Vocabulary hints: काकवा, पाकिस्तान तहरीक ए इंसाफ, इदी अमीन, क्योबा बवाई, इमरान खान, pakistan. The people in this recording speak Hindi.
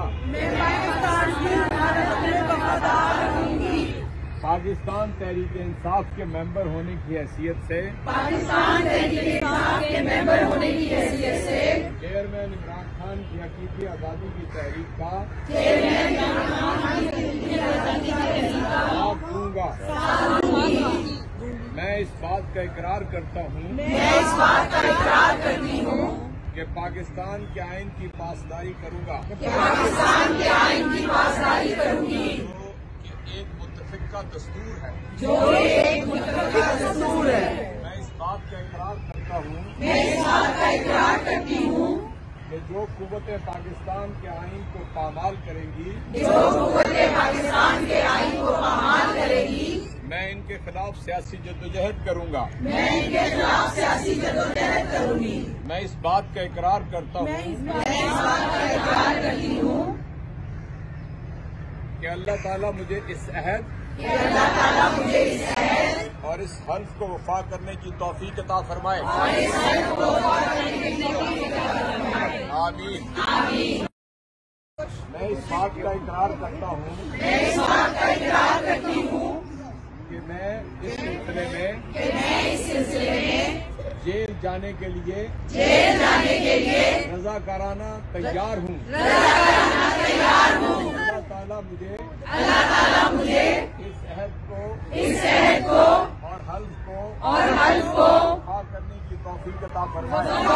पाकिस्तान तहरीक ए इंसाफ के मेंबर होने की हैसियत से चेयरमैन इमरान खान की हकीकी आज़ादी की तहरीक का साथ दूंगा। मैं इस बात का इकरार करता हूँ कि पाकिस्तान के आइन की पासदारी करूँगा। जो एक मुत्तफ़िका दस्तूर है। मैं इस बात का इकरार करता हूँ कि जो कुव्वतें पाकिस्तान के आइन को पामाल करेंगी, मैं इनके खिलाफ सियासी जद्दोजहद करूँगा। मैं इस बात का इकरार करता हूँ कि अल्लाह ताला मुझे इस अहद और इस हर्फ को वफा करने की तौफीक अता फरमाए। आमीन। मैं इस बात का इकरार करता हूँ कि मैं इस सिलसिले में जेल जाने के लिए रज़ाकाराना तैयार हूँ। अल्लाह ताला मुझे इस अहद को और हल्फ को वफा करने की तौफीक अता फरमाए।